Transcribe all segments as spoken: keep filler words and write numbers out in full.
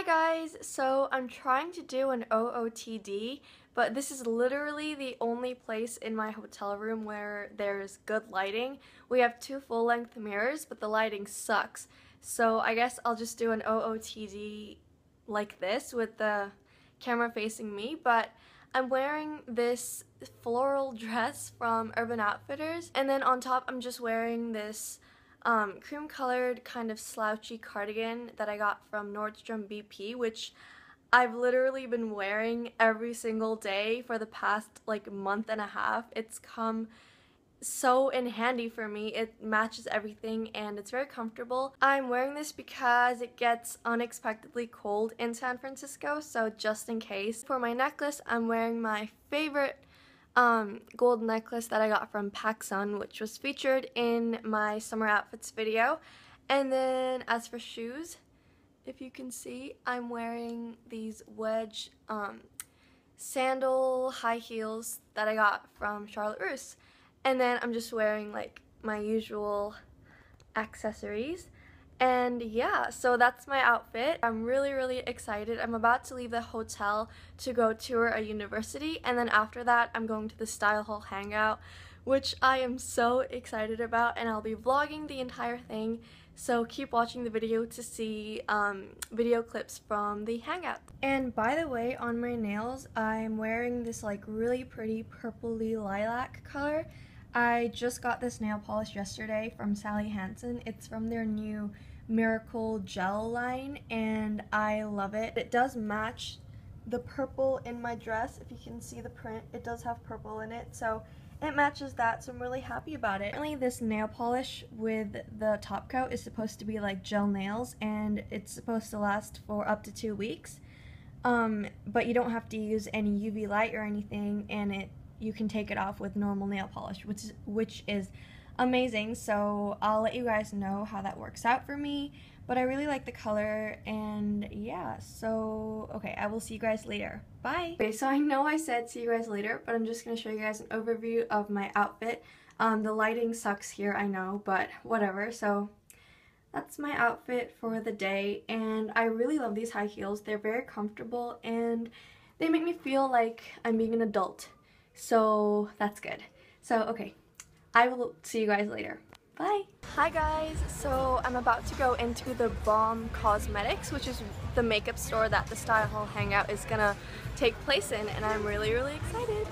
Hi guys, so I'm trying to do an O O T D, but this is literally the only place in my hotel room where there's good lighting. We have two full-length mirrors, but the lighting sucks. So I guess I'll just do an O O T D like this with the camera facing me, but I'm wearing this floral dress from Urban Outfitters, and then on top I'm just wearing this Um, cream-colored kind of slouchy cardigan that I got from Nordstrom B P, which I've literally been wearing every single day for the past like month and a half. It's come so in handy for me. It matches everything and it's very comfortable. I'm wearing this because it gets unexpectedly cold in San Francisco, so just in case. For my necklace, I'm wearing my favorite Um, gold necklace that I got from PacSun, which was featured in my summer outfits video. And then as for shoes, if you can see, I'm wearing these wedge um, sandal high heels that I got from Charlotte Russe. And then I'm just wearing like my usual accessories. And yeah, so that's my outfit. I'm really, really excited. I'm about to leave the hotel to go tour a university, and then after that, I'm going to the StyleHaul hangout, which I am so excited about, and I'll be vlogging the entire thing, so keep watching the video to see um, video clips from the hangout. And by the way, on my nails, I'm wearing this like really pretty purpley lilac color. I just got this nail polish yesterday from Sally Hansen. It's from their new Miracle Gel line, and I love it. It does match the purple in my dress. If you can see the print, it does have purple in it, so it matches that, so I'm really happy about it. Apparently this nail polish with the top coat is supposed to be like gel nails, and it's supposed to last for up to two weeks, um, but you don't have to use any U V light or anything, and it you can take it off with normal nail polish, which is, which is amazing. So I'll let you guys know how that works out for me, but I really like the color, and yeah, so okay, I will see you guys later. Bye! Okay, so I know I said see you guys later, but I'm just going to show you guys an overview of my outfit. Um, the lighting sucks here, I know, but whatever. So that's my outfit for the day, and I really love these high heels. They're very comfortable, and they make me feel like I'm being an adult. So that's good. So okay, I will see you guys later. Bye! Hi guys, so I'm about to go into the Balm Cosmetics, which is the makeup store that the StyleHaul hangout is gonna take place in, and I'm really, really excited.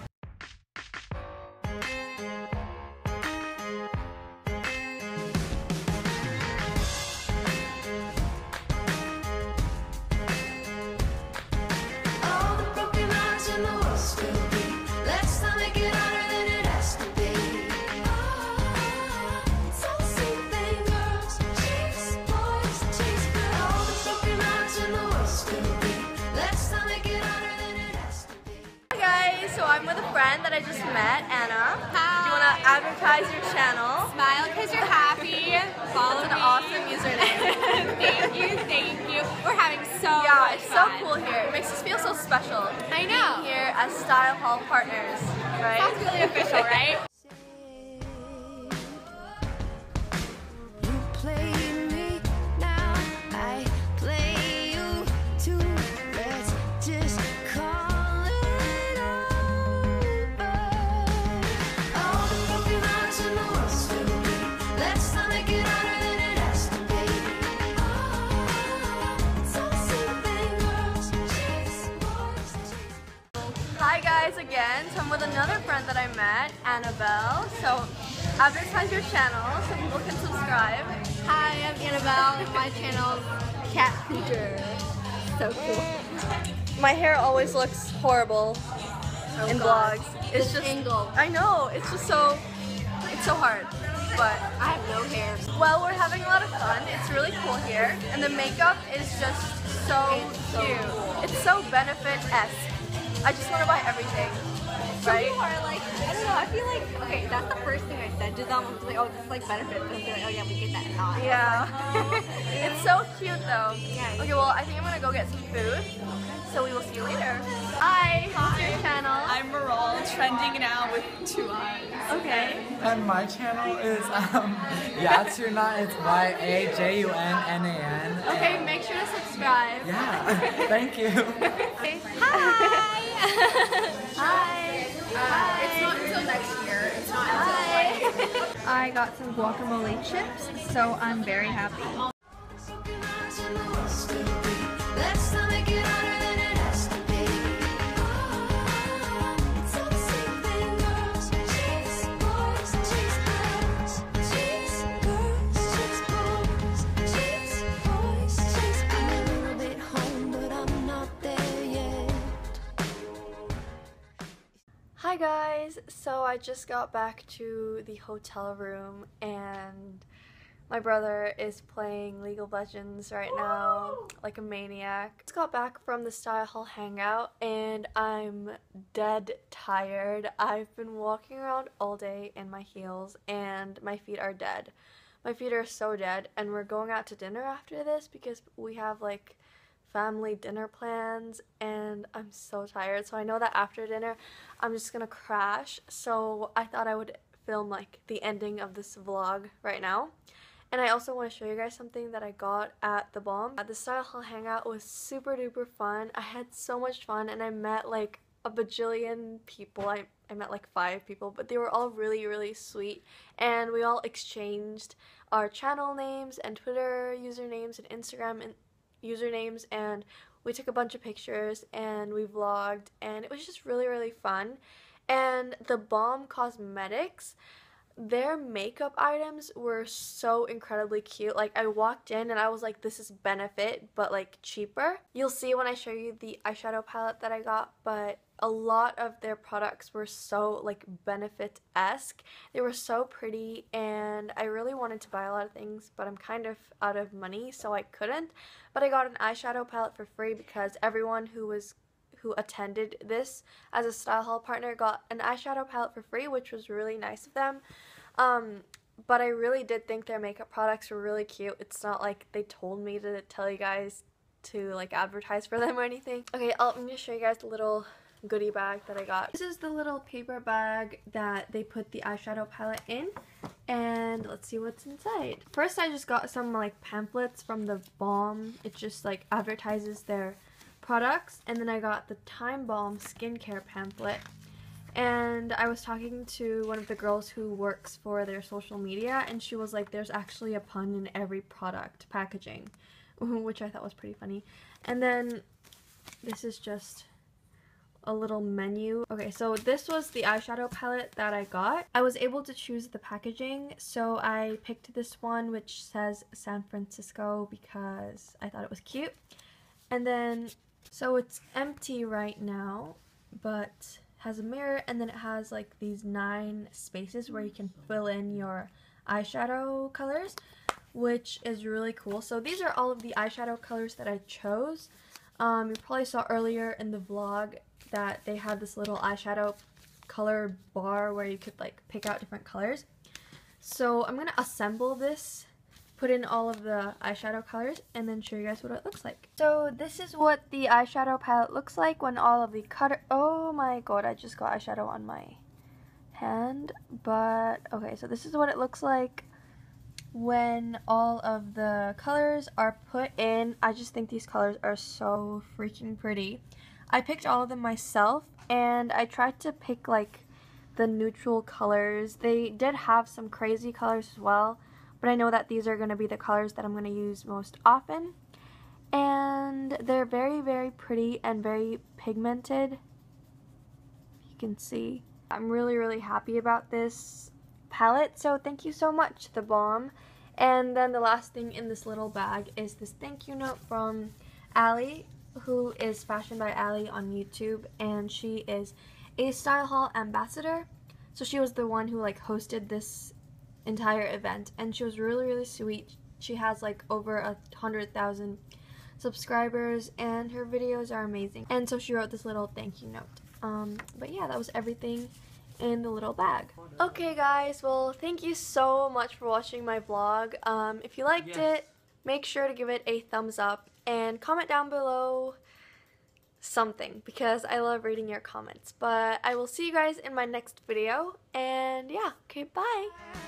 That I just met, Anna. Hi. Do you want to advertise your channel? Smile because you're happy. Follow That's an me. Awesome username. Thank you, thank you. We're having so yeah, much fun. Yeah, it's so cool here. It makes us feel so special. I know. Being here as StyleHaul partners, right? Sounds really official, right? Again, so I'm with another friend that I met, Annabelle. So advertise your channel so people can subscribe. Hi, I'm Annabelle. My channel, Cat Feature. So cool. My hair always looks horrible oh in God. Vlogs. It's this just angle. I know. It's just so. It's so hard. But I have no hair. Well, we're having a lot of fun. It's really cool here, and the makeup is just so it's cute. So cool. It's so benefit-esque. I just want to buy everything. right? People are like, I don't know, I feel like, okay, that's the first thing I said to them. I was like, oh, this is like benefit. But they're like, oh yeah, we get that knot. Yeah. Like, oh. It's so cute though. Yeah. Okay, well, I think I'm gonna go get some food. So we will see you later. Hi, what's your channel? I'm Maral, trending now with two eyes. Okay. And my channel is um, Yajunna, it's Y A J U N N A N. Okay, make sure to subscribe. Yeah, thank you. Okay. Hi! Hi! Hi! It's not until next year. It's not until like... I got some guacamole chips, so I'm very happy. Hi guys, so I just got back to the hotel room and my brother is playing League of Legends right now, like a maniac. Just got back from the StyleHaul hangout and I'm dead tired. I've been walking around all day in my heels and my feet are dead. My feet are so dead, and we're going out to dinner after this because we have like family dinner plans and I'm so tired, so I know that after dinner I'm just gonna crash, so I thought I would film like the ending of this vlog right now. And I also want to show you guys something that I got at The Balm. The StyleHaul hangout was super duper fun. I had so much fun and I met like a bajillion people. I, I met like five people, but they were all really really sweet and we all exchanged our channel names and Twitter usernames and Instagram and usernames, and we took a bunch of pictures and we vlogged and it was just really really fun. And The Balm Cosmetics, their makeup items were so incredibly cute. Like I walked in and I was like, this is benefit but like cheaper. You'll see when I show you the eyeshadow palette that I got, but a lot of their products were so like benefit-esque. They were so pretty and I really wanted to buy a lot of things, but I'm kind of out of money so I couldn't. But I got an eyeshadow palette for free because everyone who was who attended this as a StyleHaul partner got an eyeshadow palette for free, which was really nice of them. Um, but I really did think their makeup products were really cute. It's not like they told me to tell you guys to like advertise for them or anything. Okay, I'll, I'm gonna show you guys the little goodie bag that I got. This is the little paper bag that they put the eyeshadow palette in, and let's see what's inside. First I just got some like pamphlets from The Balm. It just like advertises their products. And then I got the Time Balm skincare pamphlet, and I was talking to one of the girls who works for their social media and she was like, there's actually a pun in every product packaging, which I thought was pretty funny. And then this is just a little menu. Okay, so this was the eyeshadow palette that I got. I was able to choose the packaging, so I picked this one which says San Francisco because I thought it was cute. And then, so it's empty right now, but has a mirror, and then it has like these nine spaces where you can fill in your eyeshadow colors, which is really cool. So these are all of the eyeshadow colors that I chose. Um, you probably saw earlier in the vlog that they had this little eyeshadow color bar where you could like pick out different colors. So I'm gonna assemble this, put in all of the eyeshadow colors, and then show you guys what it looks like. So this is what the eyeshadow palette looks like when all of the cutter- oh my god, I just got eyeshadow on my hand. But okay, so this is what it looks like when all of the colors are put in. I just think these colors are so freaking pretty. I picked all of them myself and I tried to pick like the neutral colors. They did have some crazy colors as well, but I know that these are going to be the colors that I'm going to use most often. And they're very very pretty and very pigmented. You can see. I'm really really happy about this palette, so thank you so much, The Balm. And then the last thing in this little bag is this thank you note from Allie, who is Fashion by Allie on YouTube, and she is a StyleHaul ambassador. So she was the one who like hosted this entire event and she was really really sweet. She has like over a hundred thousand subscribers and her videos are amazing, and so she wrote this little thank you note Um, but yeah, that was everything in the little bag. Okay guys, well thank you so much for watching my vlog. Um, if you liked yes. it, make sure to give it a thumbs up and comment down below something, because I love reading your comments. But I will see you guys in my next video, and yeah, okay, bye!